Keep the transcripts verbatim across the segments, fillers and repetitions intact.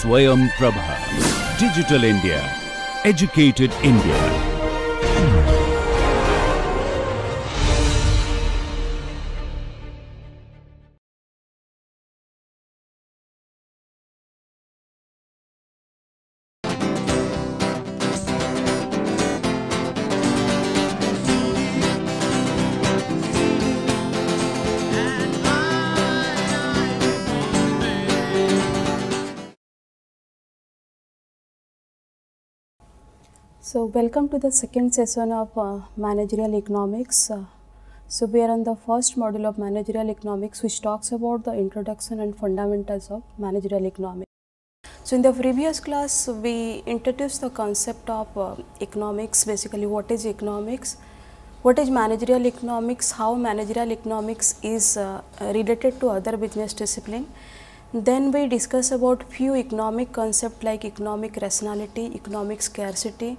स्वयं Prabha, digital India educated India. So welcome to the second session of uh, Managerial Economics. Uh, so we are on the first module of Managerial Economics, which talks about the introduction and fundamentals of Managerial Economics. So in the previous class, we introduced the concept of uh, economics, basically what is economics, what is managerial economics, how managerial economics is uh, related to other business discipline. Then we discuss about few economic concept like economic rationality, economic scarcity,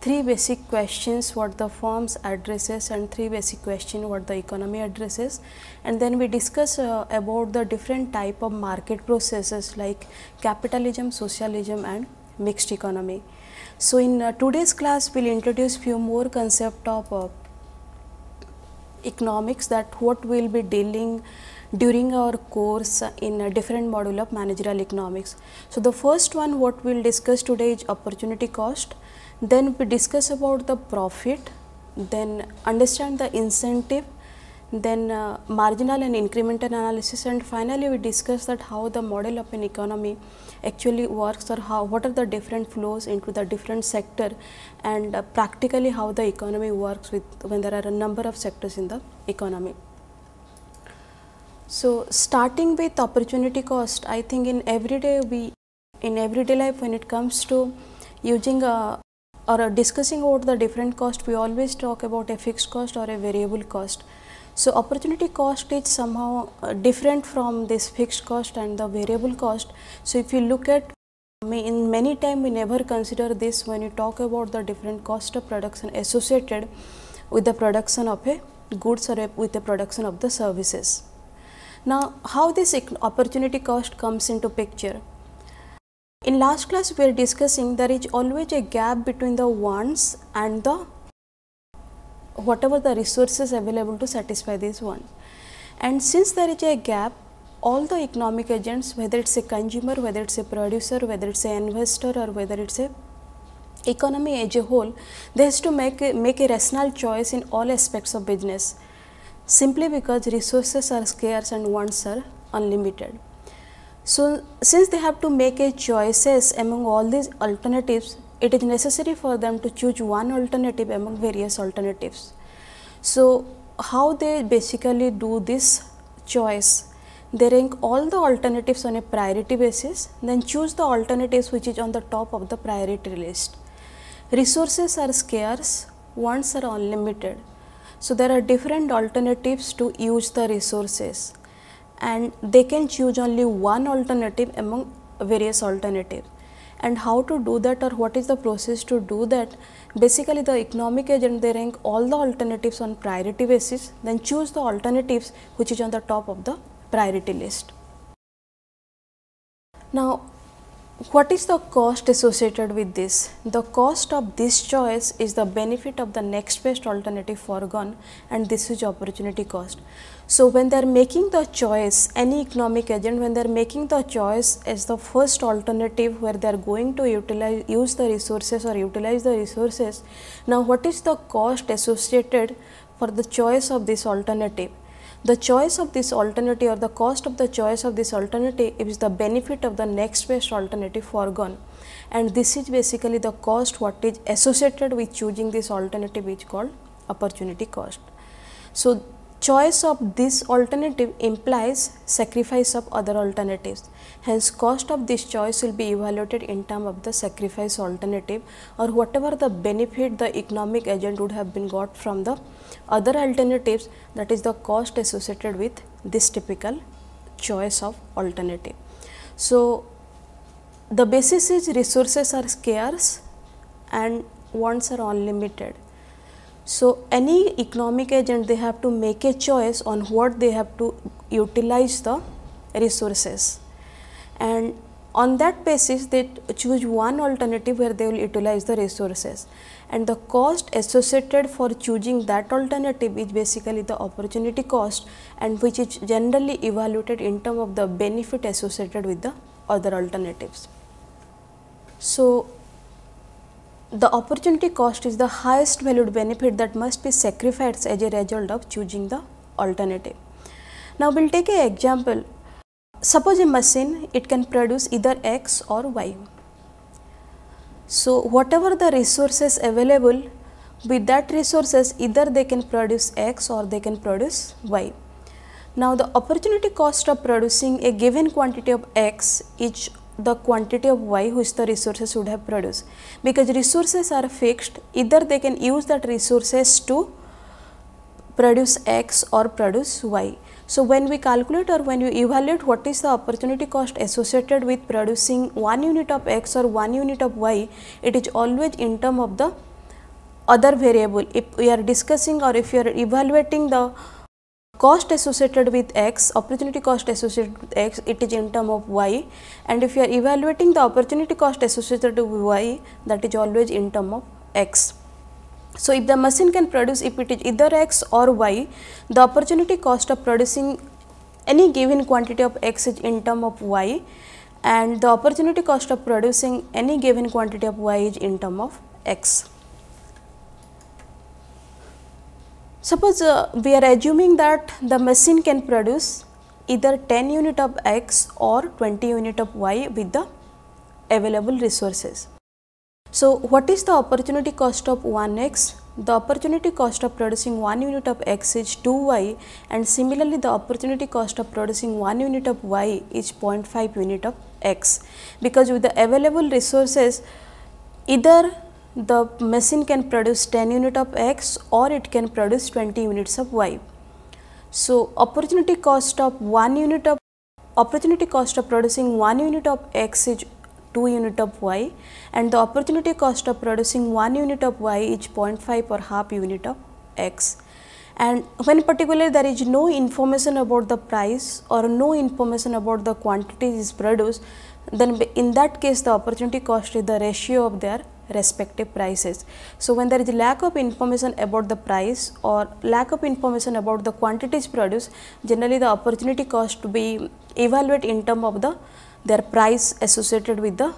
three basic questions what the firms addresses and three basic question what the economy addresses, and then we discuss uh, about the different type of market processes like capitalism, socialism and mixed economy. So in uh, today's class we'll introduce few more concept of uh, economics, that what we'll be dealing during our course in a different module of managerial economics. So the first one what we'll discuss today is opportunity cost, then we discuss about the profit, then understand the incentive, then uh, marginal and incremental analysis, and finally we discuss that how the model of an economy actually works, or how what are the different flows into the different sector, and uh, practically how the economy works with when there are a number of sectors in the economy. So starting with opportunity cost, I think in everyday we in everyday life when it comes to using a or a discussing about the different cost, we always talk about a fixed cost or a variable cost. So opportunity cost is somehow uh, different from this fixed cost and the variable cost. So if you look at in many time we never consider this when you talk about the different cost of production associated with the production of a goods or a, with the production of the services. Now how this opportunity cost comes into picture? In last class we are discussing there is always a gap between the wants and the whatever the resources available to satisfy these wants, and since there is a gap, all the economic agents, whether it's a consumer, whether it's a producer, whether it's an investor, or whether it's a economy as a whole, they has to make a, make a rational choice in all aspects of business, simply because resources are scarce and wants are unlimited. So since they have to make a choices among all these alternatives, it is necessary for them to choose one alternative among various alternatives. So how they basically do this choice? They rank all the alternatives on a priority basis, then choose the alternatives which is on the top of the priority list. Resources are scarce, wants are unlimited. So there are different alternatives to use the resources, and they can choose only one alternative among various alternatives. And how to do that, or what is the process to do that? Basically the economic agent, they rank all the alternatives on priority basis, then choose the alternatives which is on the top of the priority list. Now what is the cost associated with this? The cost of this choice is the benefit of the next best alternative foregone, and this is opportunity cost. So when they are making the choice, any economic agent, when they are making the choice as the first alternative where they are going to utilize, use the resources or utilize the resources, now what is the cost associated for the choice of this alternative? The choice of this alternative, or the cost of the choice of this alternative, is the benefit of the next best alternative foregone, and this is basically the cost what is associated with choosing this alternative is called opportunity cost. So choice of this alternative implies sacrifice of other alternatives, hence cost of this choice will be evaluated in terms of the sacrifice alternative, or whatever the benefit the economic agent would have been got from the other alternatives, that is the cost associated with this typical choice of alternative. So the basis is resources are scarce and wants are unlimited. So any economic agent, they have to make a choice on what they have to utilize the resources, and On that basis, they choose one alternative where they will utilize the resources, and the cost associated for choosing that alternative is basically the opportunity cost, and which is generally evaluated in terms of the benefit associated with the other alternatives. So, the opportunity cost is the highest valued benefit that must be sacrificed as a result of choosing the alternative. Now, we'll take an example. Suppose a machine, it can produce either X or Y. So, whatever the resources available, with that resources either they can produce X or they can produce Y. Now, the opportunity cost of producing a given quantity of X is the quantity of Y which the resources would have produced, because resources are fixed, either they can use that resources to produce X or produce Y. So, when we calculate or when you evaluate what is the opportunity cost associated with producing one unit of X or one unit of Y, it is always in terms of the other variable. If we are discussing or if you are evaluating the cost associated with X, opportunity cost associated with X, it is in terms of Y, and if you are evaluating the opportunity cost associated with Y, that is always in terms of X. So, if the machine can produce, if it is either X or Y, the opportunity cost of producing any given quantity of X is in terms of Y, and the opportunity cost of producing any given quantity of Y is in terms of X. Suppose uh, we are assuming that the machine can produce either ten unit of X or twenty unit of Y with the available resources. So, what is the opportunity cost of one X? The opportunity cost of producing one unit of X is two Y, and similarly the opportunity cost of producing one unit of Y is zero point five unit of X, because with the available resources either the machine can produce ten unit of X or it can produce twenty units of Y. So, opportunity cost of one unit of opportunity cost of producing one unit of X is two unit of Y, and the opportunity cost of producing one unit of Y is zero point five or half unit of X. And when particularly there is no information about the price or no information about the quantities produced, then in that case the opportunity cost is the ratio of their respective prices. So, when there is lack of information about the price or lack of information about the quantities produced, generally the opportunity cost to be evaluated in terms of the their price associated with the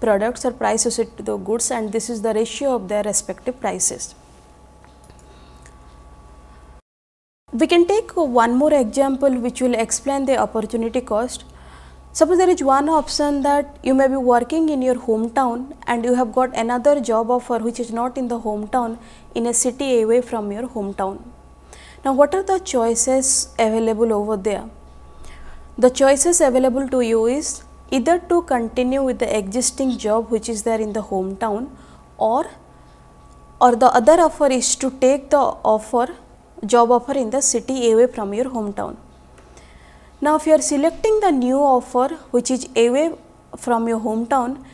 products or price associated with the goods, and this is the ratio of their respective prices. We can take one more example which will explain the opportunity cost. Suppose there is one option that you may be working in your hometown and you have got another job offer which is not in the hometown, in a city away from your hometown. Now, what are the choices available over there? The choices available to you is either to continue with the existing job which is there in the hometown, or or the other offer is to take the offer job offer in the city away from your hometown. Now, if you are selecting the new offer which is away from your hometown,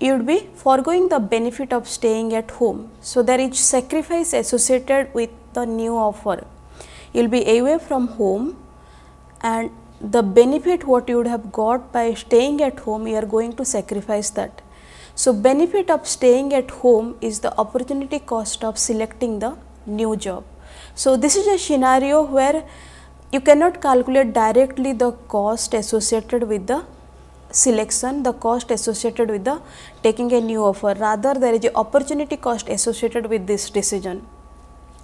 you would be foregoing the benefit of staying at home. So, there is sacrifice associated with the new offer. You will be away from home, and the benefit what you would have got by staying at home, you are going to sacrifice that. So, benefit of staying at home is the opportunity cost of selecting the new job. So, this is a scenario where you cannot calculate directly the cost associated with the selection, the cost associated with the taking a new offer, rather there is an opportunity cost associated with this decision.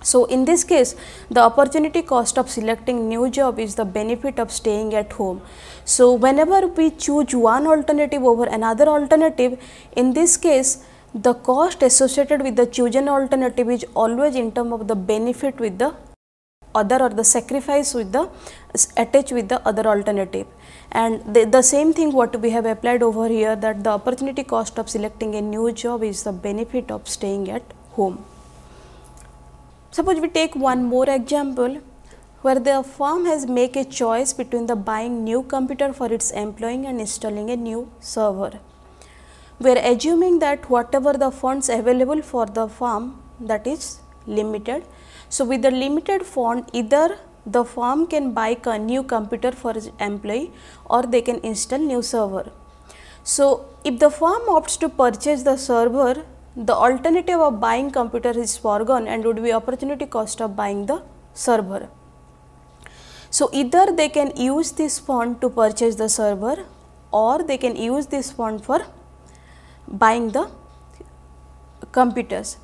So, in this case, the opportunity cost of selecting new job is the benefit of staying at home. So, whenever we choose one alternative over another alternative, in this case, the cost associated with the chosen alternative is always in terms of the benefit with the other or the sacrifice with the attached with the other alternative. And the, the same thing what we have applied over here, that the opportunity cost of selecting a new job is the benefit of staying at home. Suppose we take one more example where the firm has make a choice between the buying new computer for its employee and installing a new server. We are assuming that whatever the funds available for the firm, that is limited. So, with the limited fund, either the firm can buy a new computer for its employee or they can install new server. So, if the firm opts to purchase the server, the alternative of buying computer is foregone and would be opportunity cost of buying the server. So, either they can use this fund to purchase the server or they can use this fund for buying the computers.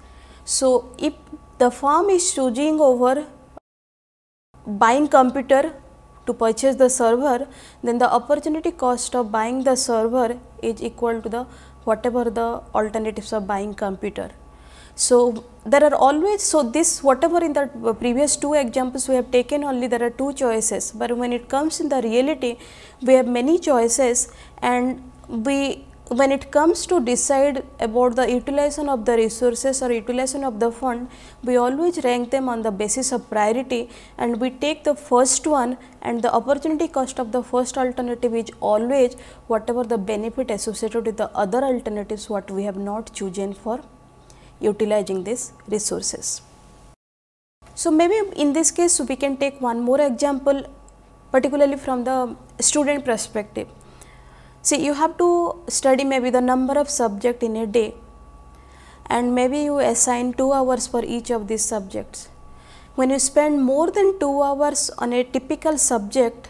So, if the firm is choosing over buying computer to purchase the server, then the opportunity cost of buying the server is equal to the whatever the alternatives of buying computer. So, there are always, so this whatever in the previous two examples we have taken only there are two choices, but when it comes in the reality we have many choices, and we when it comes to decide about the utilization of the resources or utilization of the fund, we always rank them on the basis of priority, and we take the first one, and the opportunity cost of the first alternative is always whatever the benefit associated with the other alternatives what we have not chosen for utilizing these resources. So, maybe in this case we can take one more example, particularly from the student perspective. See, you have to study maybe the number of subjects in a day, and maybe you assign two hours for each of these subjects. When you spend more than two hours on a typical subject,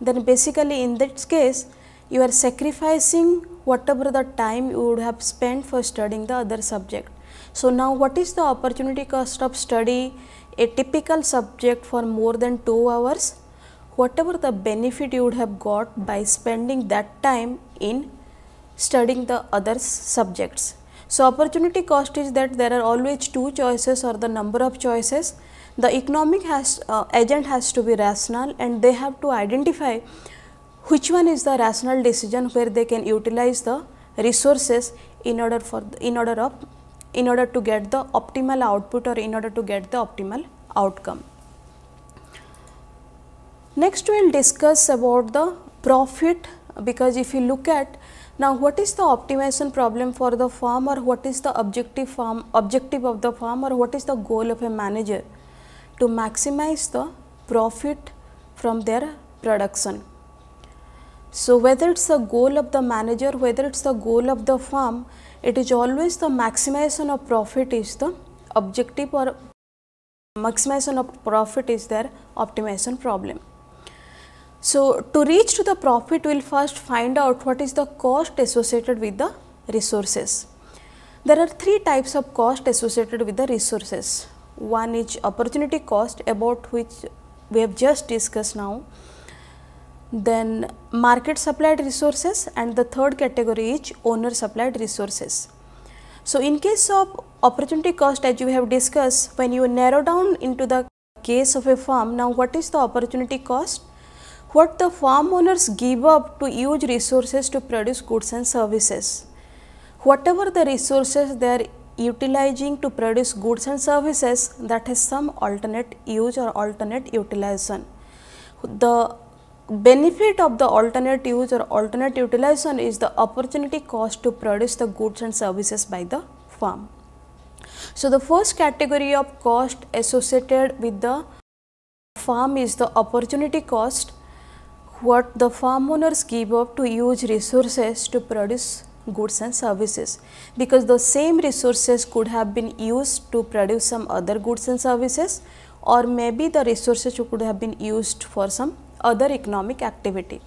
then basically in that case you are sacrificing whatever the time you would have spent for studying the other subject. So, now what is the opportunity cost of study a typical subject for more than two hours? Whatever the benefit you would have got by spending that time in studying the other subjects. So, opportunity cost is that there are always two choices or the number of choices. The economic has, uh, agent has to be rational, and they have to identify which one is the rational decision where they can utilize the resources in order for in order of in order to get the optimal output or in order to get the optimal outcome. Next we will discuss about the profit, because if you look at now what is the optimization problem for the firm, or what is the objective firm objective of the firm, or what is the goal of a manager? To maximize the profit from their production. So, whether it is the goal of the manager, whether it is the goal of the firm, it is always the maximization of profit is the objective, or maximization of profit is their optimization problem. So, to reach to the profit we will first find out what is the cost associated with the resources. There are three types of cost associated with the resources. One is opportunity cost, about which we have just discussed now, then market supplied resources, and the third category is owner supplied resources. So, in case of opportunity cost, as we have discussed, when you narrow down into the case of a firm, now what is the opportunity cost? What the firm owners give up to use resources to produce goods and services. Whatever the resources they are utilizing to produce goods and services, that has some alternate use or alternate utilization. The benefit of the alternate use or alternate utilization is the opportunity cost to produce the goods and services by the firm. So, the first category of cost associated with the firm is the opportunity cost, what the firm owners give up to use resources to produce goods and services, because the same resources could have been used to produce some other goods and services, or maybe the resources could have been used for some other economic activity.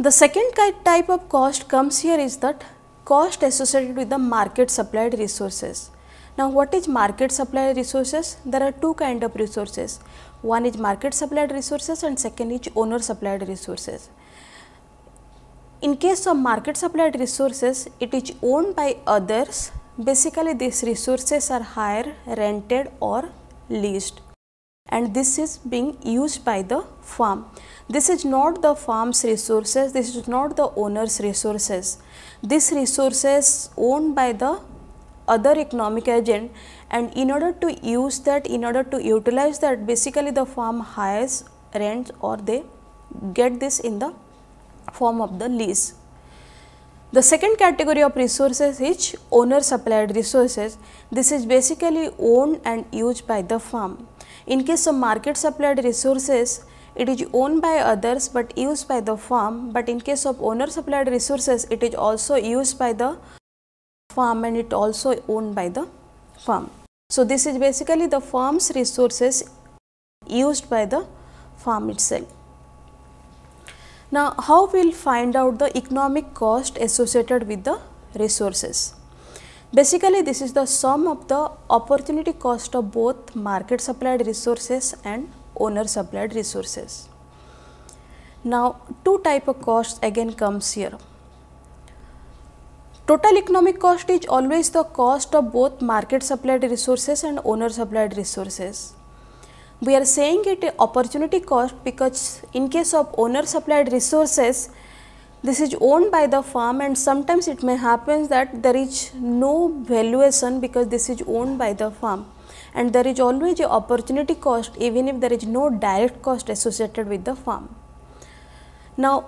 The second type of cost comes here is that cost associated with the market supplied resources. Now, what is market supplied resources? There are two kind of resources. One is market supplied resources and second is owner supplied resources. In case of market supplied resources, it is owned by others. Basically, these resources are hired, rented or leased, and this is being used by the firm. This is not the firm's resources, this is not the owner's resources. This resources owned by the other economic agent, and in order to use that, in order to utilize that, basically the firm hires, rents or they get this in the form of the lease. The second category of resources is owner supplied resources. This is basically owned and used by the firm. In case of market supplied resources, It is owned by others but used by the firm. But in case of owner supplied resources, it is also used by the firm and it also owned by the firm. So this is basically the firm's resources used by the firm itself. Now, how we'll find out the economic cost associated with the resources? Basically, this is the sum of the opportunity cost of both market supplied resources and owner supplied resources. Now, two type of costs again comes here. Total economic cost is always the cost of both market supplied resources and owner supplied resources. We are saying it an opportunity cost because in case of owner supplied resources, this is owned by the firm and sometimes it may happen that there is no valuation because this is owned by the firm. And there is always a opportunity cost even if there is no direct cost associated with the firm. Now,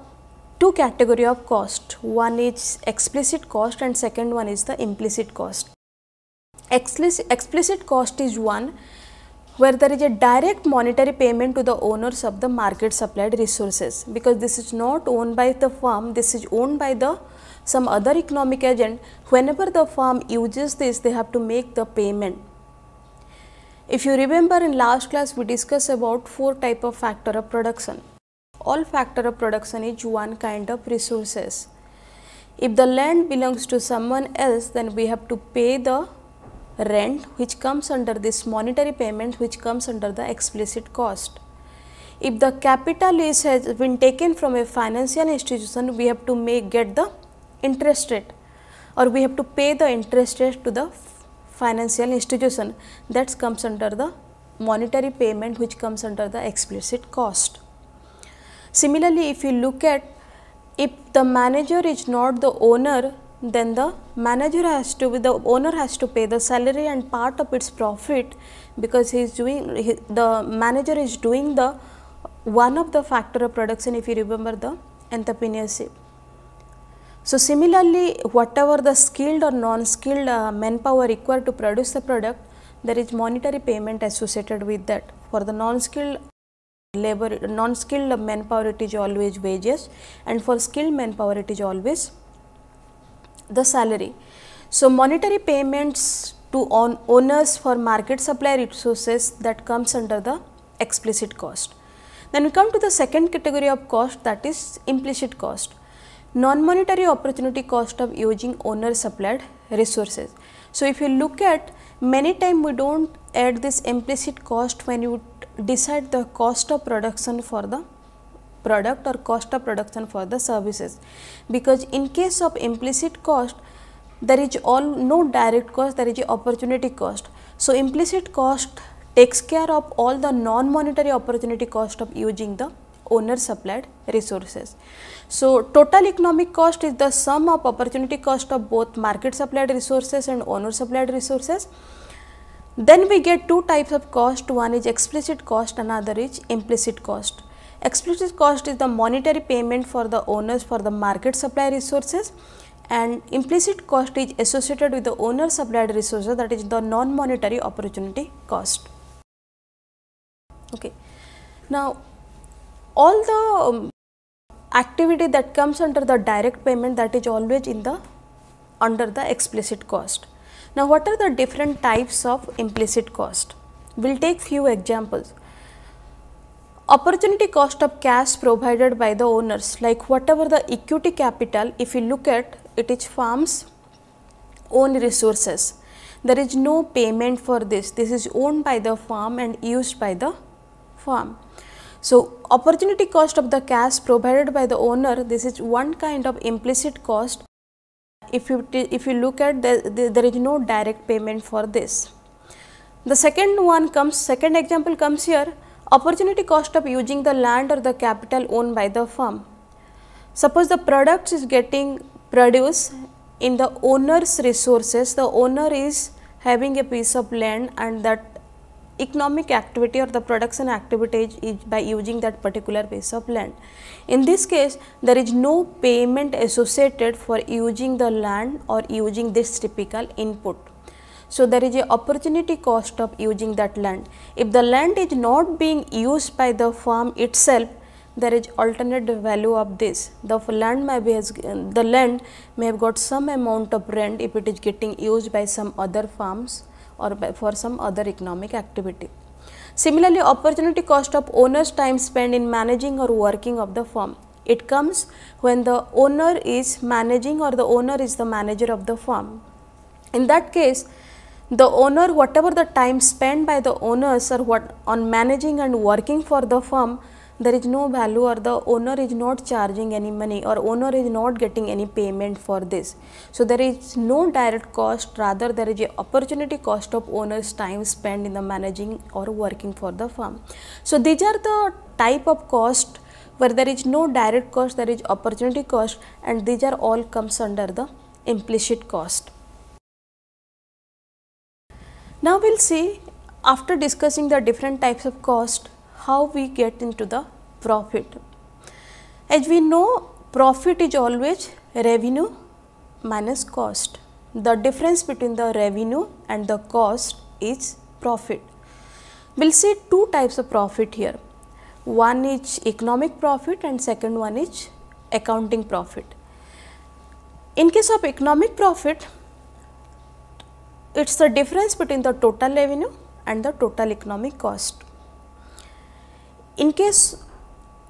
two category of cost, one is explicit cost and second one is the implicit cost. Explicit cost is one where there is a direct monetary payment to the owners of the market supplied resources because this is not owned by the firm, this is owned by the some other economic agent. Whenever the firm uses this, they have to make the payment. If you remember in last class we discussed about four type of factor of production. All factor of production is one kind of resources. If the land belongs to someone else, then we have to pay the rent which comes under this monetary payment which comes under the explicit cost. If the capital is has been taken from a financial institution, we have to make get the interest rate or we have to pay the interest rate to the financial institution, that comes under the monetary payment which comes under the explicit cost. Similarly, if you look at if the manager is not the owner, then the manager has to be the owner has to pay the salary and part of its profit because he is doing he, the manager is doing the one of the factor of production if you remember the entrepreneurship. So similarly, whatever the skilled or non-skilled uh, manpower required to produce the product, there is monetary payment associated with that. For the non-skilled labor, non-skilled manpower, it is always wages, and for skilled manpower, it is always the salary. So monetary payments to on owners for market supply resources, that comes under the explicit cost. Then we come to the second category of cost, that is implicit cost. Non-monetary opportunity cost of using owner supplied resources. So if you look at many times we don't add this implicit cost when you decide the cost of production for the product or cost of production for the services, because in case of implicit cost there is all no direct cost, there is a opportunity cost. So implicit cost takes care of all the non-monetary opportunity cost of using the owner supplied resources. So total economic cost is the sum of opportunity cost of both market supplied resources and owner supplied resources. Then we get two types of cost, one is explicit cost, another is implicit cost. Explicit cost is the monetary payment for the owners for the market supply resources, and implicit cost is associated with the owner supplied resources, that is the non-monetary opportunity cost. Okay. Now, all the um, activity that comes under the direct payment, that is always in the under the explicit cost. Now, what are the different types of implicit cost? We'll take few examples. Opportunity cost of cash provided by the owners, like whatever the equity capital, if you look at it is firm's own resources. There is no payment for this. This is owned by the firm and used by the firm. So, opportunity cost of the cash provided by the owner, this is one kind of implicit cost. If you, if you look at the, the, there is no direct payment for this. The second one comes, second example comes here, opportunity cost of using the land or the capital owned by the firm. Suppose the product is getting produced in the owner's resources, the owner is having a piece of land and that economic activity or the production activity is by using that particular piece of land. In this case, there is no payment associated for using the land or using this typical input. So there is a opportunity cost of using that land. If the land is not being used by the farm itself, there is alternate value of this. The land may be has, the land may have got some amount of rent if it is getting used by some other farms or by, for some other economic activity. Similarly, opportunity cost of owner's time spent in managing or working of the farm. It comes when the owner is managing or the owner is the manager of the farm. In that case, the owner, whatever the time spent by the owners or what on managing and working for the farm, there is no value or the owner is not charging any money or owner is not getting any payment for this. So there is no direct cost, rather there is a opportunity cost of owner's time spent in the managing or working for the farm. So these are the type of cost where there is no direct cost, there is opportunity cost, and these are all comes under the implicit cost. Now we'll see, after discussing the different types of cost, how we get into the profit. As we know, profit is always revenue minus cost. The difference between the revenue and the cost is profit. We'll see two types of profit here. One is economic profit and second one is accounting profit. In case of economic profit, it's the difference between the total revenue and the total economic cost. In case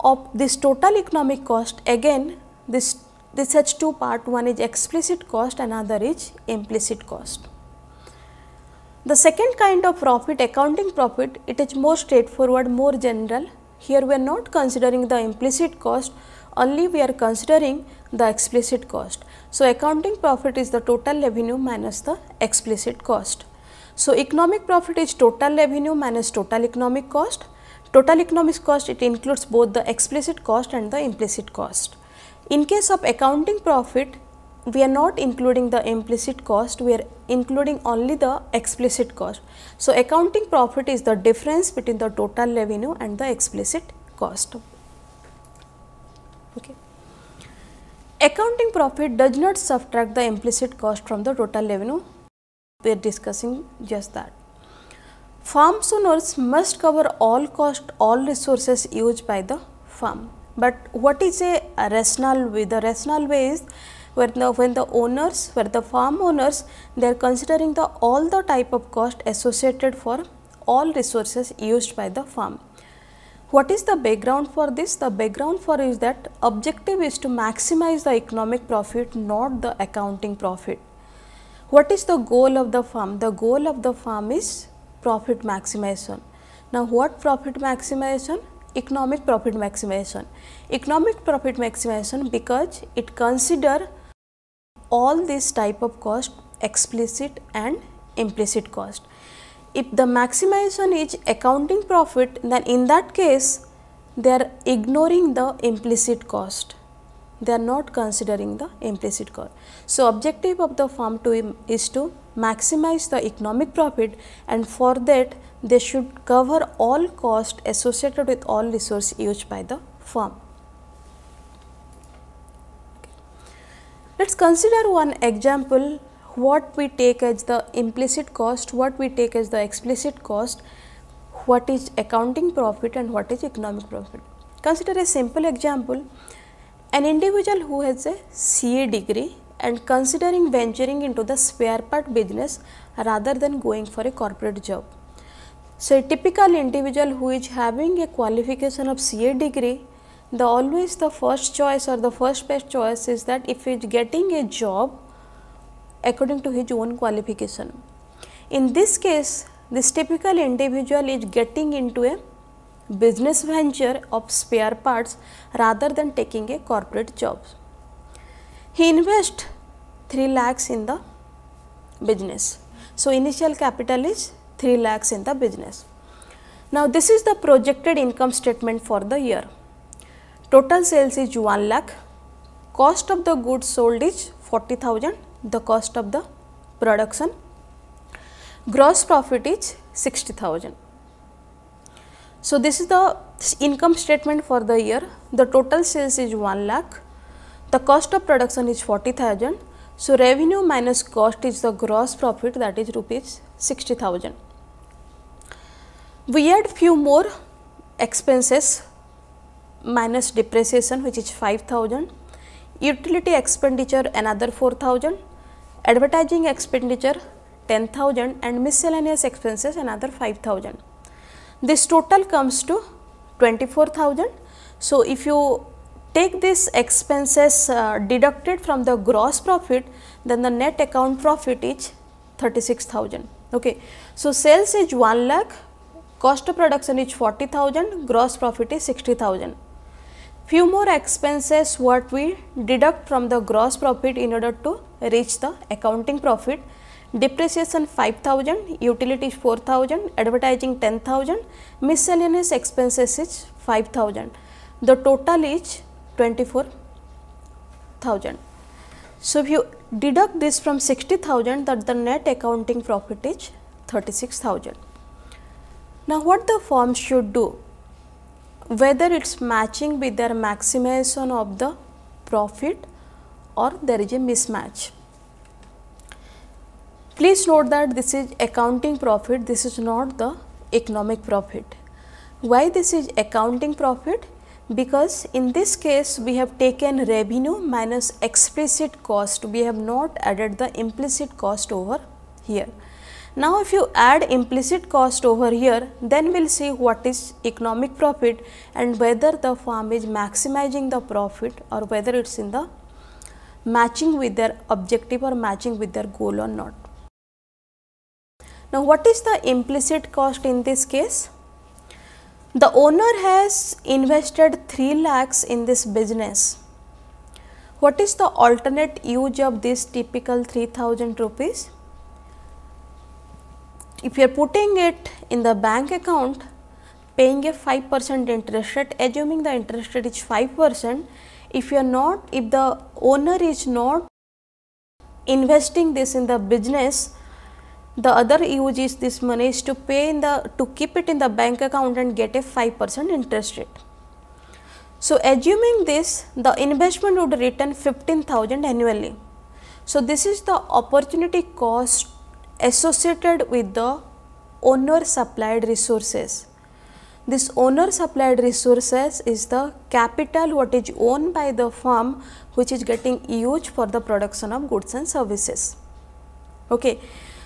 of this total economic cost, again this this has two part, one is explicit cost, another is implicit cost. The second kind of profit, accounting profit, it is more straightforward, more general. Here we are not considering the implicit cost, only we are considering the explicit cost. So accounting profit is the total revenue minus the explicit cost. So economic profit is total revenue minus total economic cost. Total economic cost, it includes both the explicit cost and the implicit cost. In case of accounting profit, we are not including the implicit cost, we are including only the explicit cost. So accounting profit is the difference between the total revenue and the explicit cost. Okay. Accounting profit does not subtract the implicit cost from the total revenue. We are discussing just that. Farm owners must cover all cost, all resources used by the farm. But what is a rational way? The rational way is where the, when the owners, where the farm owners, they are considering the all the type of cost associated for all resources used by the farm. What is the background for this? The background for is that objective is to maximize the economic profit, not the accounting profit. What is the goal of the farm? The goal of the farm is profit maximization. Now what profit maximization? Economic profit maximization. Economic profit maximization because it consider all these type of cost, explicit and implicit cost. If the maximization is accounting profit, then in that case they are ignoring the implicit cost. They are not considering the implicit cost. So objective of the farm to is to maximize the economic profit, and for that they should cover all cost associated with all resource used by the farm. Okay. Let's consider one example. What we take as the implicit cost, what we take as the explicit cost, what is accounting profit and what is economic profit. Consider a simple example, an individual who has a C A degree and considering venturing into the spare part business rather than going for a corporate job. So a typical individual who is having a qualification of C A degree, the always the first choice or the first best choice is that if he is getting a job according to his own qualification. In this case, this typical individual is getting into a business venture of spare parts rather than taking a corporate job. He invests three lakhs in the business. So initial capital is three lakhs in the business. Now this is the projected income statement for the year. Total sales is one lakh, cost of the goods sold is forty thousand. The cost of the production, gross profit is sixty thousand. So this is the income statement for the year. The total sales is one lakh, the cost of production is forty thousand, So revenue minus cost is the gross profit, that is rupees sixty thousand. We had few more expenses minus depreciation, which is five thousand. Utility expenditure another four thousand. Advertising expenditure ten thousand and miscellaneous expenses another five thousand. This total comes to twenty four thousand. So if you take these expenses uh, deducted from the gross profit, then the net account profit is thirty-six thousand. Okay. So, sales is one lakh, cost of production is forty thousand, gross profit is sixty thousand. Few more expenses what we deduct from the gross profit in order to reach the accounting profit. Depreciation five thousand, utilities four thousand, advertising ten thousand, miscellaneous expenses is five thousand. The total is twenty-four thousand. So, if you deduct this from sixty thousand, that the net accounting profit is thirty-six thousand. Now, what the firm should do? Whether it is matching with their maximization of the profit or there is a mismatch. Please note that this is accounting profit, this is not the economic profit. Why this is accounting profit? Because in this case we have taken revenue minus explicit cost, we have not added the implicit cost over here. Now if you add implicit cost over here, then we will see what is economic profit and whether the firm is maximizing the profit or whether it is in the matching with their objective or matching with their goal or not. Now what is the implicit cost in this case? The owner has invested three lakhs in this business. What is the alternate use of this typical three thousand rupees? If you are putting it in the bank account, paying a five percent interest rate, assuming the interest rate is five percent, if you are not, if the owner is not investing this in the business, the other use is this money is to pay in the, to keep it in the bank account and get a five percent interest rate. So, assuming this, the investment would return fifteen thousand annually. So, this is the opportunity cost associated with the owner supplied resources. This owner supplied resources is the capital what is owned by the firm, which is getting used for the production of goods and services. Okay.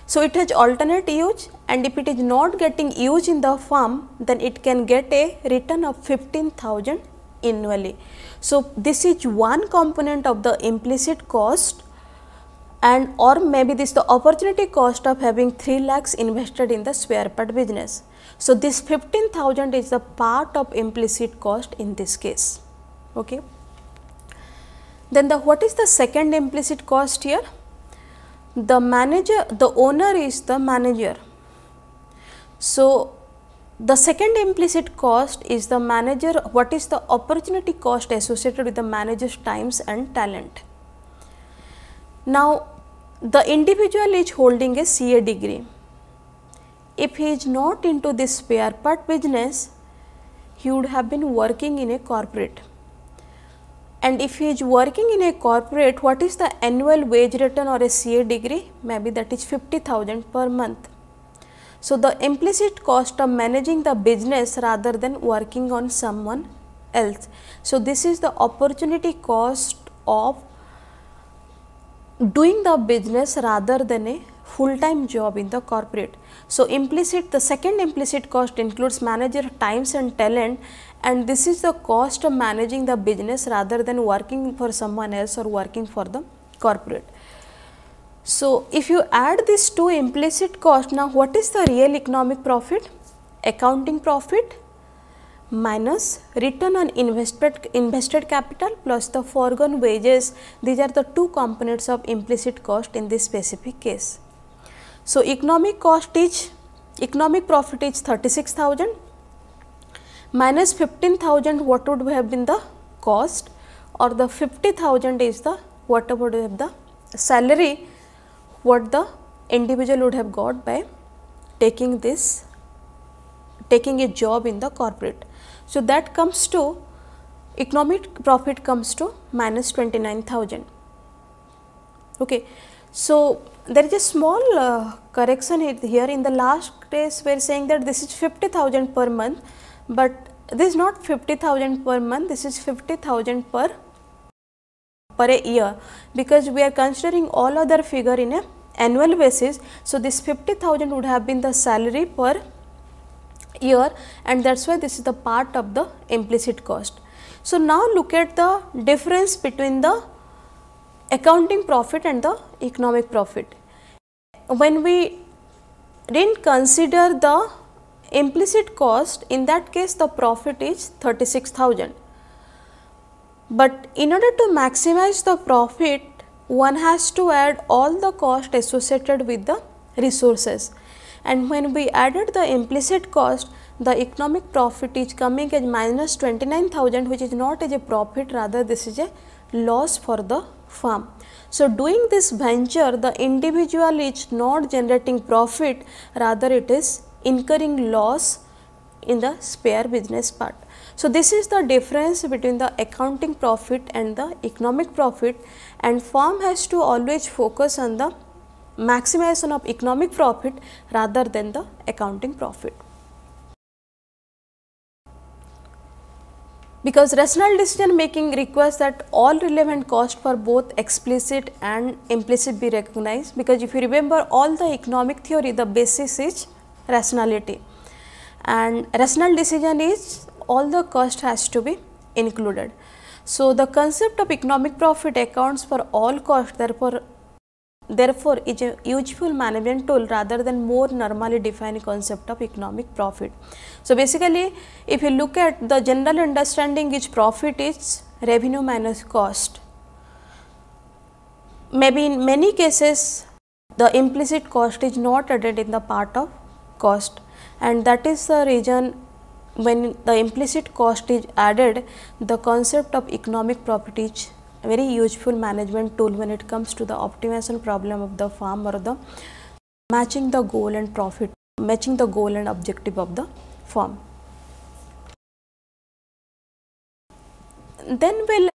So, it has alternate use, and if it is not getting used in the firm, then it can get a return of fifteen thousand annually. So, this is one component of the implicit cost, and or maybe this is the opportunity cost of having three lakhs invested in the spare part business. So, this fifteen thousand is the part of implicit cost in this case. Okay. Then the what is the second implicit cost here? The manager, the owner is the manager. So, the second implicit cost is the manager, what is the opportunity cost associated with the manager's times and talent. Now, the individual is holding a C A degree. If he is not into this spare part business, he would have been working in a corporate. And if he is working in a corporate, what is the annual wage return or a C A degree? Maybe that is fifty thousand per month. So, the implicit cost of managing the business rather than working on someone else. So, this is the opportunity cost of doing the business rather than a full-time job in the corporate. So, implicit, the second implicit cost includes manager times and talent, and this is the cost of managing the business rather than working for someone else or working for the corporate. So, if you add these two implicit costs, now what is the real economic profit? Accounting profit minus return on invested, invested capital plus the foregone wages. These are the two components of implicit cost in this specific case. So, economic cost is, economic profit is thirty-six thousand. Minus fifteen thousand, what would have been the cost, or the fifty thousand is the what would have the salary what the individual would have got by taking this, taking a job in the corporate. So, that comes to economic profit comes to minus twenty-nine thousand. Okay, so there is a small uh, correction here. In the last case we are saying that this is fifty thousand per month, but this is not fifty thousand per month, this is fifty thousand per per a year, because we are considering all other figure in a annual basis. So this fifty thousand would have been the salary per year, and that's why this is the part of the implicit cost. So now look at the difference between the accounting profit and the economic profit. When we didn't consider the implicit cost, in that case the profit is thirty-six thousand. But in order to maximize the profit, one has to add all the cost associated with the resources, and when we added the implicit cost, the economic profit is coming as minus twenty-nine thousand, which is not as a profit, rather this is a loss for the firm. So doing this venture, the individual is not generating profit, rather it is incurring loss in the spare business part. So this is the difference between the accounting profit and the economic profit, and firm has to always focus on the maximization of economic profit rather than the accounting profit. Because rational decision making requires that all relevant costs for both explicit and implicit be recognized, because if you remember all the economic theory, the basis is rationality, and rational decision is all the cost has to be included. So the concept of economic profit accounts for all costs, therefore therefore is a useful management tool rather than more normally defined concept of economic profit. So basically, if you look at the general understanding, is profit is revenue minus cost. Maybe in many cases the implicit cost is not added in the part of cost, and that is the reason when the implicit cost is added, the concept of economic profit is very useful management tool when it comes to the optimization problem of the firm, or the matching the goal and profit, matching the goal and objective of the firm. Then we'll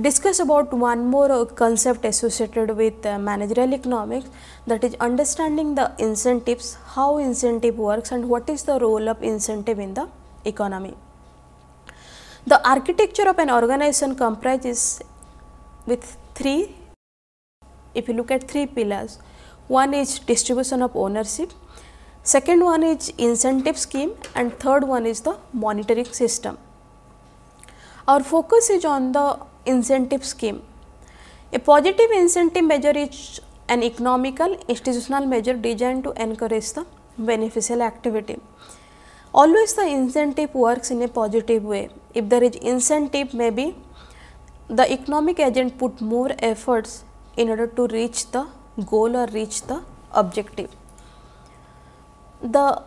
discuss about one more concept associated with managerial economics, that is understanding the incentives, how incentive works and what is the role of incentive in the economy. The architecture of an organization comprises with three, if you look at three pillars. One is distribution of ownership, second one is incentive scheme, and third one is the monitoring system. Our focus is on the incentive scheme. A positive incentive measure is an economical institutional measure designed to encourage the beneficial activity. Always the incentive works in a positive way. If there is incentive, maybe the economic agent put more efforts in order to reach the goal or reach the objective. The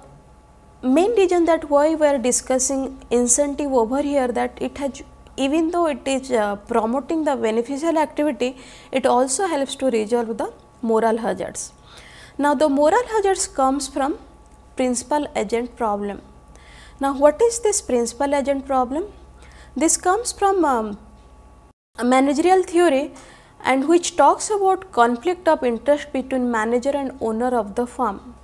main reason that why we are discussing incentive over here, that it has, even though it is uh, promoting the beneficial activity, it also helps to resolve the moral hazards. Now the moral hazards comes from principal agent problem. Now what is this principal agent problem? This comes from um, a managerial theory, and which talks about conflict of interest between manager and owner of the firm.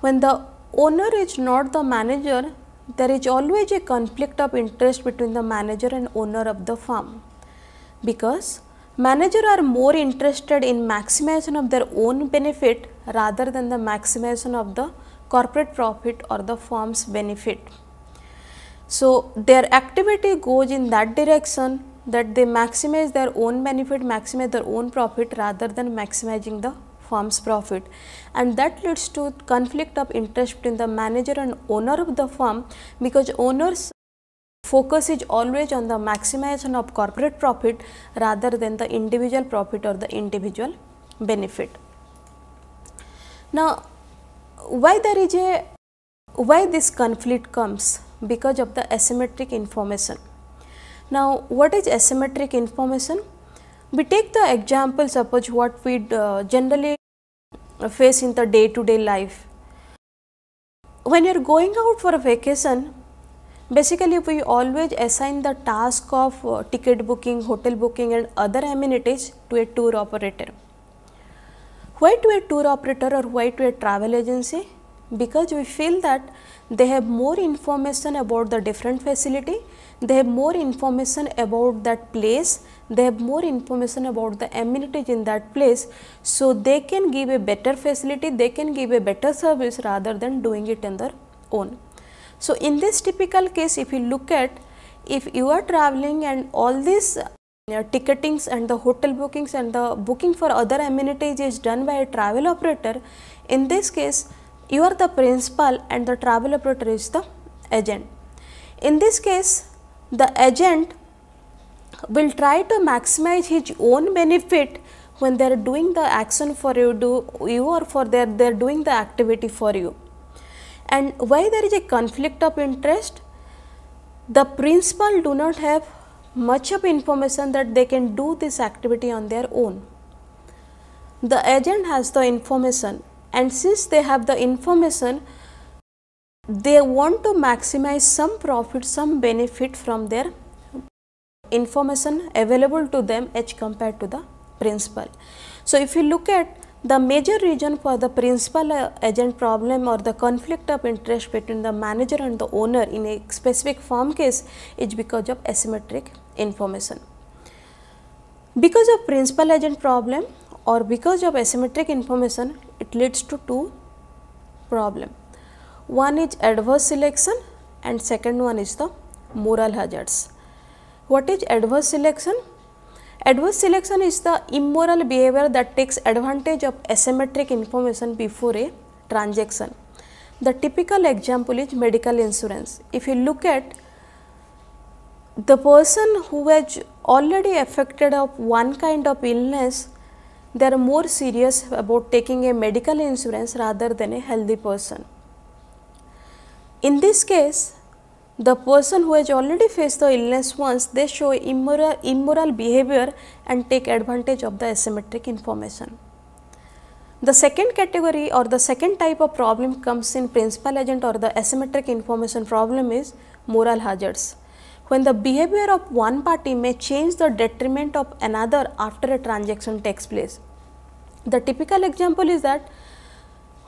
When the owner is not the manager, there is always a conflict of interest between the manager and owner of the firm, because managers are more interested in maximization of their own benefit rather than the maximization of the corporate profit or the firm's benefit. So their activity goes in that direction, that they maximize their own benefit, maximize their own profit rather than maximizing the firm's profit, and that leads to conflict of interest between the manager and owner of the firm, because owner's focus is always on the maximization of corporate profit rather than the individual profit or the individual benefit. Now, why there is a why this conflict comes? Because of the asymmetric information. Now what is asymmetric information? We take the example, suppose what we uh, generally face in the day to day life. When you are going out for a vacation, basically we always assign the task of uh, ticket booking, hotel booking and other amenities to a tour operator. Why to a tour operator or why to a travel agency? Because we feel that they have more information about the different facility, they have more information about that place, they have more information about the amenities in that place, so they can give a better facility, they can give a better service rather than doing it on their own. So in this typical case, if you look at, if you are traveling and all these uh, ticketings and the hotel bookings and the booking for other amenities is done by a travel operator, in this case you are the principal and the travel operator is the agent. In this case, the agent will try to maximize his own benefit when they are doing the action for you, do you or for their they are doing the activity for you. And why there is a conflict of interest? The principal do not have much of information that they can do this activity on their own. The agent has the information, and since they have the information, they want to maximize some profit, some benefit from their information available to them as compared to the principal. So if you look at, the major reason for the principal agent problem or the conflict of interest between the manager and the owner in a specific firm case is because of asymmetric information. Because of principal agent problem or because of asymmetric information, it leads to two problem. One is adverse selection and second one is the moral hazards. What is adverse selection? Adverse selection is the immoral behavior that takes advantage of asymmetric information before a transaction. The typical example is medical insurance. If you look at, the person who is already affected of one kind of illness, they are more serious about taking a medical insurance rather than a healthy person. In this case, the person who has already faced the illness once, they show immoral, immoral behavior and take advantage of the asymmetric information. The second category or the second type of problem comes in principal agent or the asymmetric information problem is moral hazards. When the behavior of one party may change the detriment of another after a transaction takes place. The typical example is that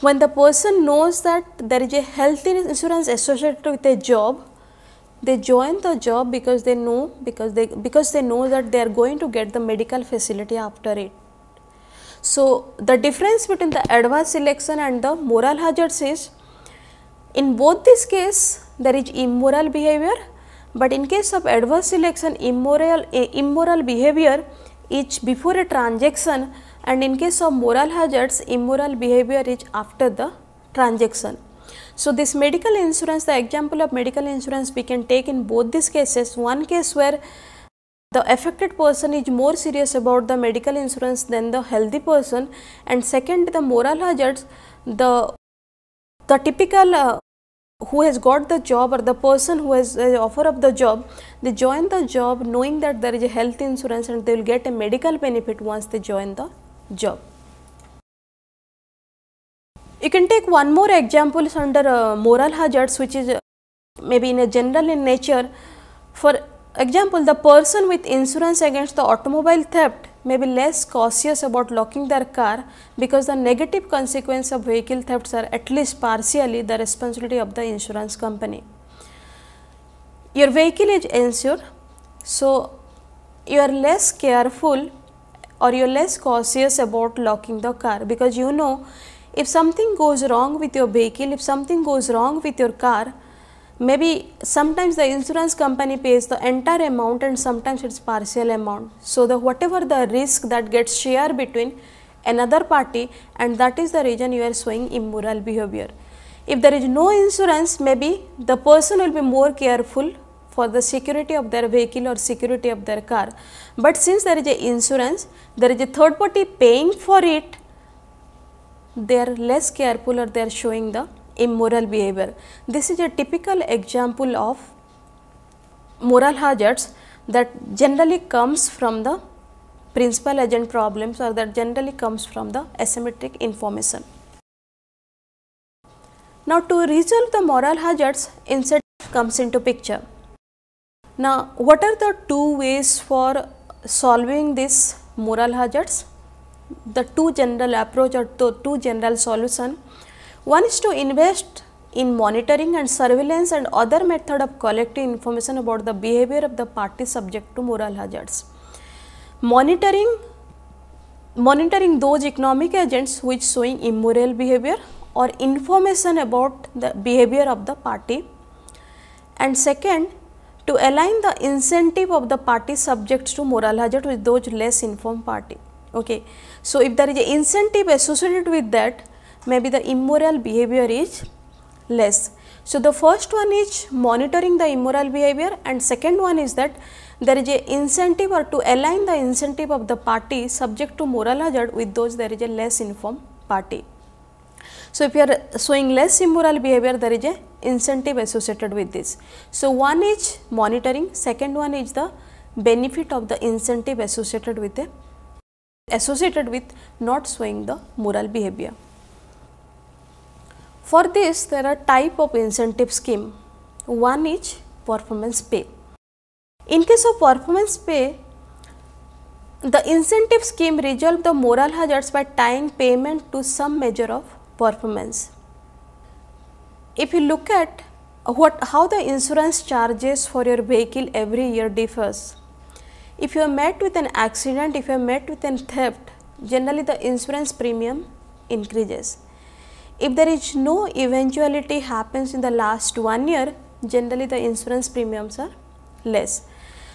when the person knows that there is a health insurance associated with a job, they join the job because they know because they because they know that they are going to get the medical facility after it. So the difference between the adverse selection and the moral hazards is, in both these cases there is immoral behavior, but in case of adverse selection, immoral immoral behavior is before a transaction, and in case of moral hazards, immoral behavior is after the transaction. So this medical insurance, the example of medical insurance we can take in both these cases. One case where the affected person is more serious about the medical insurance than the healthy person, and second, the moral hazards, the, the typical uh, who has got the job or the person who has uh, offer of the job, they join the job knowing that there is a health insurance and they will get a medical benefit once they join the job. You can take one more example under uh, moral hazards, which is uh, maybe in a general in nature. For example, the person with insurance against the automobile theft may be less cautious about locking their car because the negative consequence of vehicle thefts are at least partially the responsibility of the insurance company. Your vehicle is insured, so you are less careful or you are less cautious about locking the car because you know, if something goes wrong with your vehicle, if something goes wrong with your car, maybe sometimes the insurance company pays the entire amount and sometimes it's partial amount. So the whatever the risk that gets shared between another party, and that is the reason you are showing immoral behavior. If there is no insurance, maybe the person will be more careful for the security of their vehicle or security of their car. But since there is a insurance, there is a third party paying for it, they are less careful or they are showing the immoral behavior. This is a typical example of moral hazards that generally comes from the principal agent problems or that generally comes from the asymmetric information. Now to resolve the moral hazards, incentive comes into picture. Now what are the two ways for solving these moral hazards? the two general approach or two general solution. One is to invest in monitoring and surveillance and other method of collecting information about the behavior of the parties subject to moral hazards. Monitoring, monitoring those economic agents which showing immoral behavior or information about the behavior of the party. And second, to align the incentive of the party subjects to moral hazard with those less informed party. Okay. So, if there is an incentive associated with that, maybe the immoral behavior is less. So, the first one is monitoring the immoral behavior, and second one is that there is an incentive or to align the incentive of the party subject to moral hazard with those there is a less informed party. So, if you are showing less immoral behavior, there is a incentive associated with this. So, one is monitoring, second one is the benefit of the incentive associated with the associated with not showing the moral behavior. For this, there are type of incentive scheme. One is performance pay. In case of performance pay, the incentive scheme resolve the moral hazards by tying payment to some measure of performance. If you look at what how the insurance charges for your vehicle every year differs. If you are met with an accident, if you are met with a theft, generally the insurance premium increases. If there is no eventuality happens in the last one year, generally the insurance premiums are less.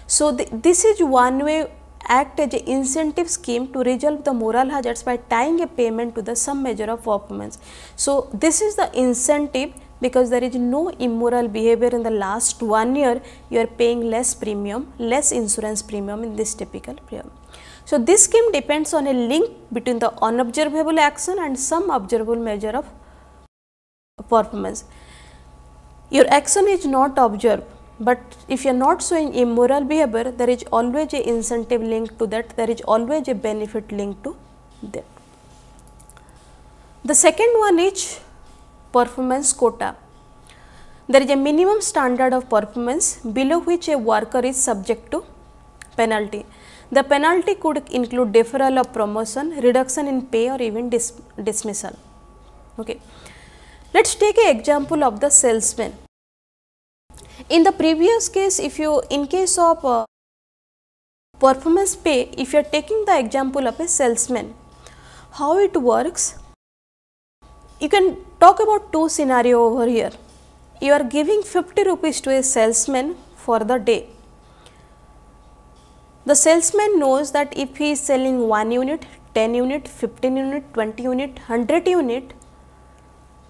So, the, this is one way act as an incentive scheme to resolve the moral hazards by tying a payment to the some measure of performance. So, this is the incentive because there is no immoral behavior in the last one year, you are paying less premium, less insurance premium in this typical premium. So, this scheme depends on a link between the unobservable action and some observable measure of performance. Your action is not observed, but if you are not showing immoral behavior, there is always a incentive linked to that, there is always a benefit linked to that. The second one is performance quota. There is a minimum standard of performance below which a worker is subject to penalty. The penalty could include deferral of promotion, reduction in pay or even dis dismissal. Okay. Let us take an example of the salesman. In the previous case, if you in case of uh, performance pay, if you are taking the example of a salesman, how it works? You can talk about two scenario over here. You are giving fifty rupees to a salesman for the day. The salesman knows that if he is selling one unit, ten unit, fifteen unit, twenty unit, one hundred unit,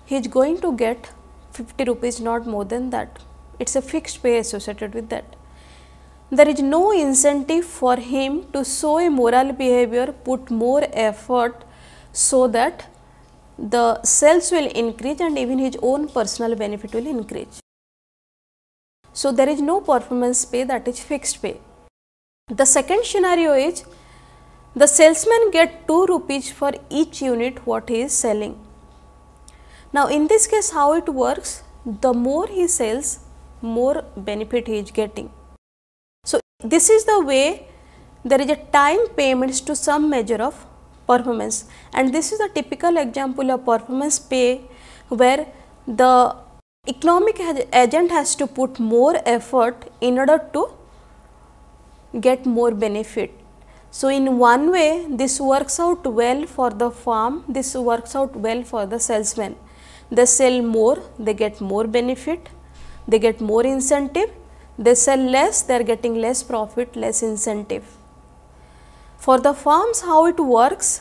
he is going to get fifty rupees, not more than that. It is a fixed pay associated with that. There is no incentive for him to show a moral behavior, put more effort so that the sales will increase and even his own personal benefit will increase. So, there is no performance pay, that is fixed pay. The second scenario is the salesman get two rupees for each unit what he is selling. Now, in this case how it works, the more he sells, more benefit he is getting. So, this is the way there is a time payments to some measure of performance, and this is a typical example of performance pay where the economic agent has to put more effort in order to get more benefit. So, in one way this works out well for the firm, this works out well for the salesman. They sell more, they get more benefit, they get more incentive, they sell less, they are getting less profit, less incentive. For the firms, how it works?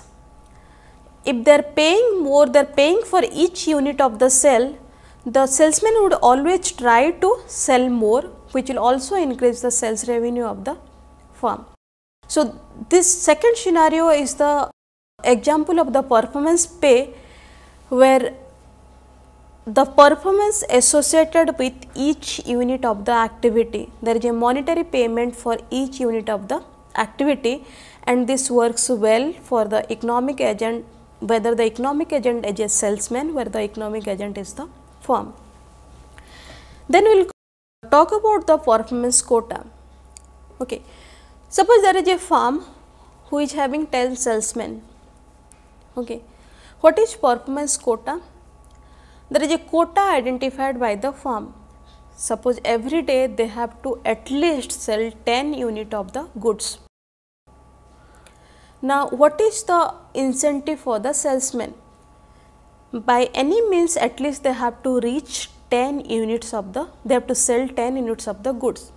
If they are paying more, they are paying for each unit of the sale, the salesman would always try to sell more, which will also increase the sales revenue of the firm. So, this second scenario is the example of the performance pay where the performance associated with each unit of the activity, there is a monetary payment for each unit of the activity, and this works well for the economic agent, whether the economic agent is a salesman, where the economic agent is the firm. Then we will talk about the performance quota. Okay. Suppose there is a firm who is having ten salesmen Okay, what is performance quota? There is a quota identified by the firm. Suppose every day they have to at least sell ten unit of the goods. Now, what is the incentive for the salesman? By any means, at least they have to reach ten units of the, they have to sell ten units of the goods.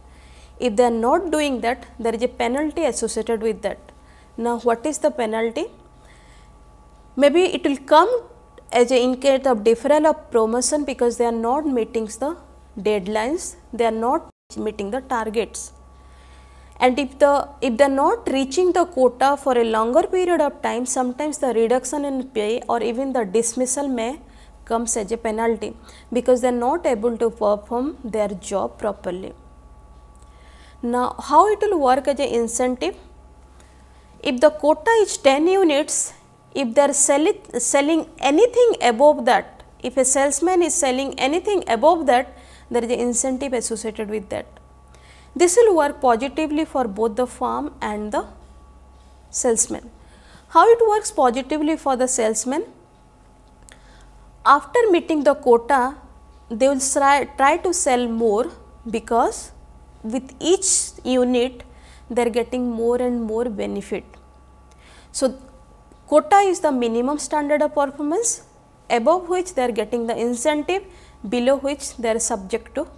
If they are not doing that, there is a penalty associated with that. Now, what is the penalty? Maybe it will come as a in case of deferral of promotion because they are not meeting the deadlines, they are not meeting the targets. And if the if they are not reaching the quota for a longer period of time, sometimes the reduction in pay or even the dismissal may comes as a penalty because they are not able to perform their job properly. Now, how it will work as an incentive? If the quota is ten units, if they are selling, selling anything above that, if a salesman is selling anything above that, there is an incentive associated with that. This will work positively for both the firm and the salesman. How it works positively for the salesman? After meeting the quota, they will try, try to sell more because with each unit they are getting more and more benefit. So, quota is the minimum standard of performance above which they are getting the incentive, below which they are subject to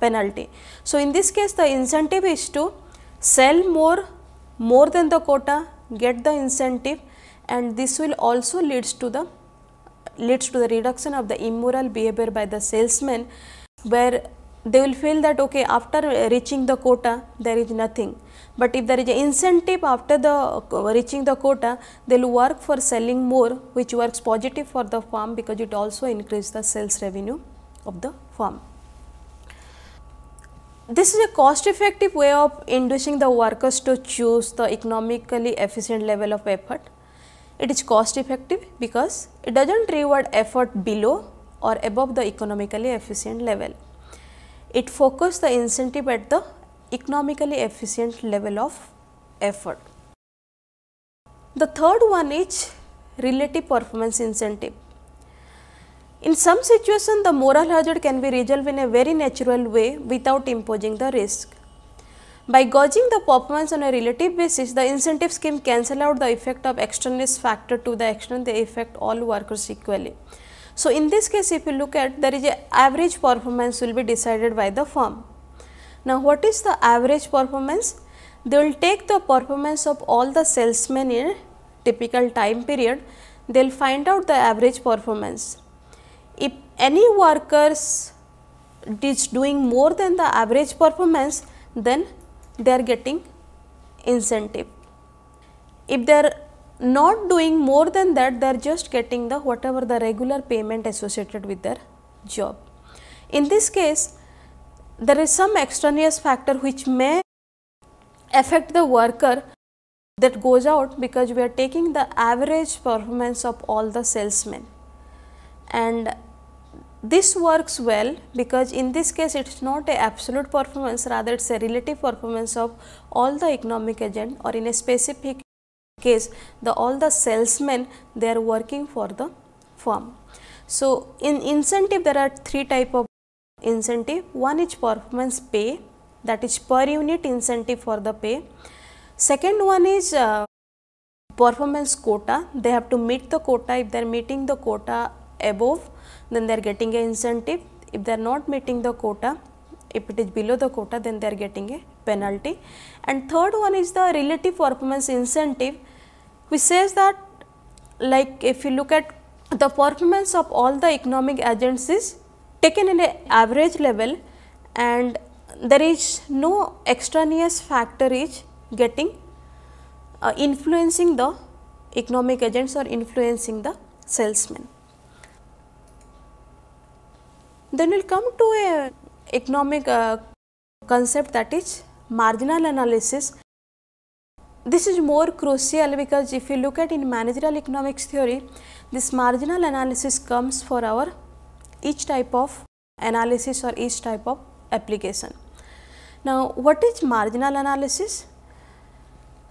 penalty. So, in this case the incentive is to sell more, more than the quota, get the incentive, and this will also leads to the leads to the reduction of the immoral behavior by the salesman, where they will feel that okay, after reaching the quota there is nothing, but if there is an incentive after the uh, reaching the quota, they will work for selling more, which works positive for the firm because it also increases the sales revenue of the firm. This is a cost effective way of inducing the workers to choose the economically efficient level of effort. It is cost effective because it does not reward effort below or above the economically efficient level. It focuses the incentive at the economically efficient level of effort. The third one is relative performance incentive. In some situations, the moral hazard can be resolved in a very natural way without imposing the risk. By gauging the performance on a relative basis, the incentive scheme cancels out the effect of extraneous factor to the extent they affect all workers equally. So, in this case, if you look at, there is a average performance will be decided by the firm. Now, what is the average performance? They will take the performance of all the salesmen in a typical time period. They will find out the average performance. If any workers is doing more than the average performance, then they are getting incentive. If they are not doing more than that, they are just getting the whatever the regular payment associated with their job. In this case, there is some extraneous factor which may affect the worker that goes out because we are taking the average performance of all the salesmen, and this works well because in this case it is not a absolute performance, rather it is a relative performance of all the economic agent, or in a specific case the all the salesmen, they are working for the firm. So, in incentive there are three type of incentive. One is performance pay, that is per unit incentive for the pay. Second one is uh, performance quota, they have to meet the quota. If they are meeting the quota above, then they are getting an incentive. If they are not meeting the quota, if it is below the quota, then they are getting a penalty. And third one is the relative performance incentive, which says that, like if you look at the performance of all the economic agents is taken in an average level, and there is no extraneous factor is getting uh, influencing the economic agents or influencing the salesman. Then we will come to a economic uh, concept, that is marginal analysis. This is more crucial because if you look at in managerial economics theory, this marginal analysis comes for our each type of analysis or each type of application. Now, what is marginal analysis?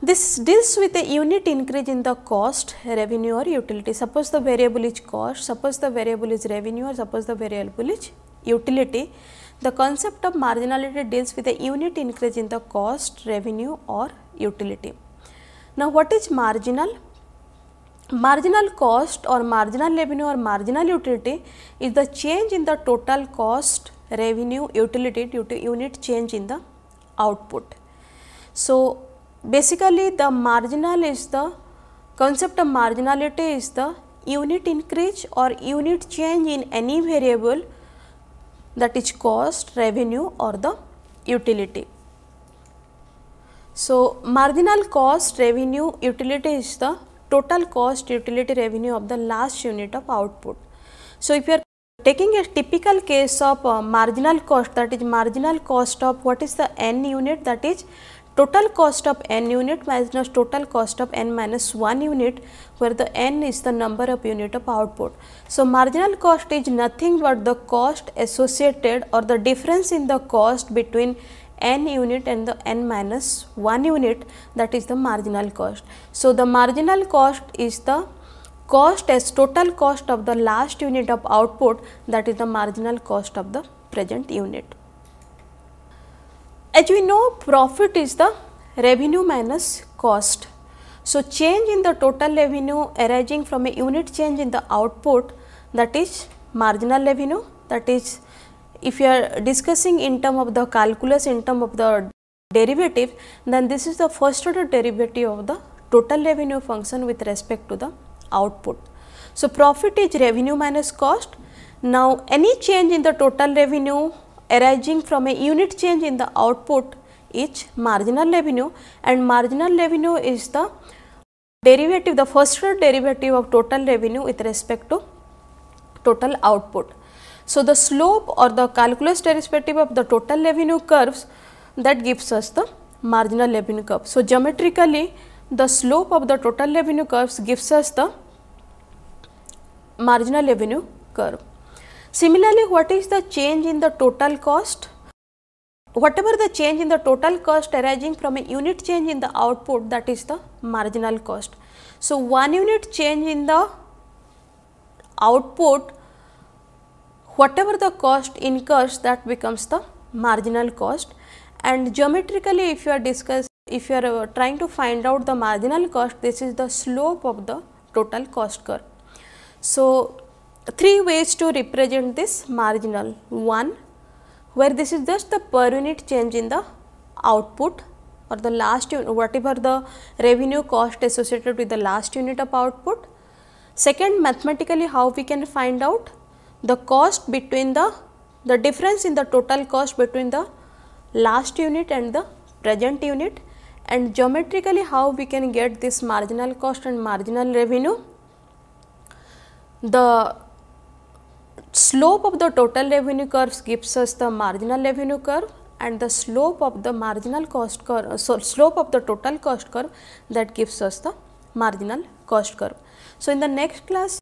This deals with a unit increase in the cost, revenue or utility. Suppose the variable is cost, suppose the variable is revenue, or suppose the variable is utility. The concept of marginality deals with a unit increase in the cost, revenue or utility. Now, what is marginal? Marginal cost or marginal revenue or marginal utility is the change in the total cost, revenue, utility due to unit change in the output. So, basically the marginal is the concept of marginality is the unit increase or unit change in any variable, that is cost, revenue or the utility. So, marginal cost, revenue, utility is the total cost, utility, revenue of the last unit of output. So, if you are taking a typical case of uh, marginal cost, that is marginal cost of what is the n unit, that is total cost of n unit minus total cost of n minus one unit, where the n is the number of unit of output. So, marginal cost is nothing but the cost associated or the difference in the cost between n unit and the n minus one unit, that is the marginal cost. So, the marginal cost is the cost as total cost of the last unit of output, that is the marginal cost of the present unit. As we know, profit is the revenue minus cost. So, change in the total revenue arising from a unit change in the output, that is marginal revenue, that is if you are discussing in term of the calculus, in term of the derivative, then this is the first order derivative of the total revenue function with respect to the output. So, profit is revenue minus cost. Now, any change in the total revenue arising from a unit change in the output is marginal revenue, and marginal revenue is the derivative, the first order derivative of total revenue with respect to total output. So, the slope or the calculus derivative of the total revenue curves, that gives us the marginal revenue curve. So, geometrically the slope of the total revenue curves gives us the marginal revenue curve. Similarly, what is the change in the total cost? Whatever the change in the total cost arising from a unit change in the output, that is the marginal cost. So, one unit change in the output, whatever the cost incurs, that becomes the marginal cost. And geometrically, if you are discuss, if you are trying to find out the marginal cost, this is the slope of the total cost curve. So, three ways to represent this marginal. One, where this is just the per unit change in the output or the last unit, whatever the revenue cost associated with the last unit of output. Second, mathematically how we can find out the cost between the, the difference in the total cost between the last unit and the present unit, and geometrically how we can get this marginal cost and marginal revenue. The slope of the total revenue curves gives us the marginal revenue curve, and the slope of the marginal cost curve, so slope of the total cost curve, that gives us the marginal cost curve. So, in the next class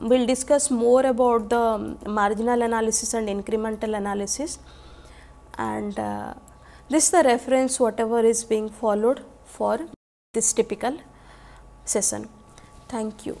we will discuss more about the marginal analysis and incremental analysis, and uh, this is the reference whatever is being followed for this typical session. Thank you.